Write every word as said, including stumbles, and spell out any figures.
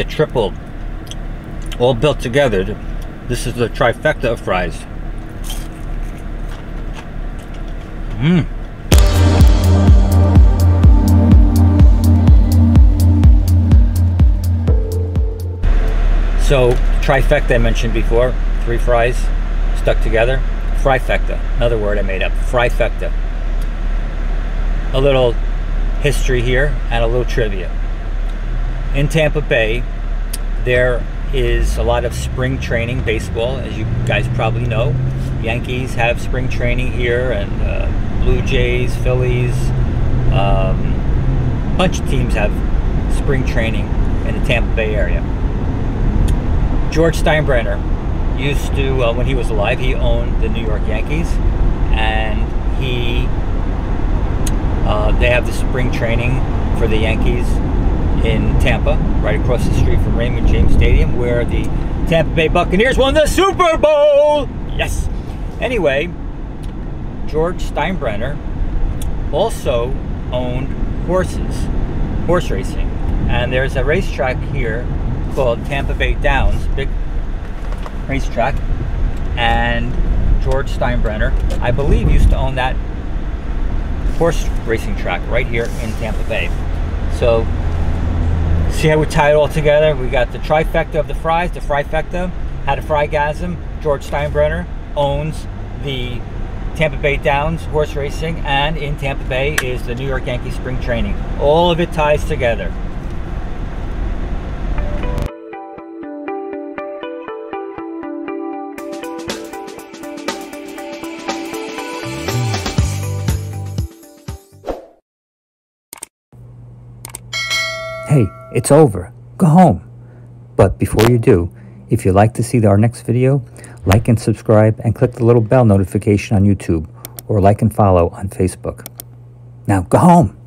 the triple, all built together. This is the trifecta of fries. Mmm. So, trifecta I mentioned before, three fries stuck together. Fryfecta, another word I made up, Fryfecta. A little history here and a little trivia. In Tampa Bay, there is a lot of spring training baseball, as you guys probably know. Yankees have spring training here, and uh, Blue Jays, Phillies, um, a bunch of teams have spring training in the Tampa Bay area. George Steinbrenner used to, uh, when he was alive, he owned the New York Yankees, and he uh, they have the spring training for the Yankees in Tampa, right across the street from Raymond James Stadium, where the Tampa Bay Buccaneers won the Super Bowl! Yes! Anyway, George Steinbrenner also owned horses, horse racing. And there's a racetrack here called Tampa Bay Downs, big racetrack. And George Steinbrenner, I believe, used to own that horse racing track right here in Tampa Bay. So, see how we tie it all together? We got the trifecta of the fries, the Fryfecta, had a frygasm. George Steinbrenner owns the Tampa Bay Downs horse racing, and in Tampa Bay is the New York Yankees spring training. All of it ties together. Hey, it's over. Go home. But before you do, if you'd like to see our next video, like and subscribe and click the little bell notification on YouTube, or like and follow on Facebook. Now go home.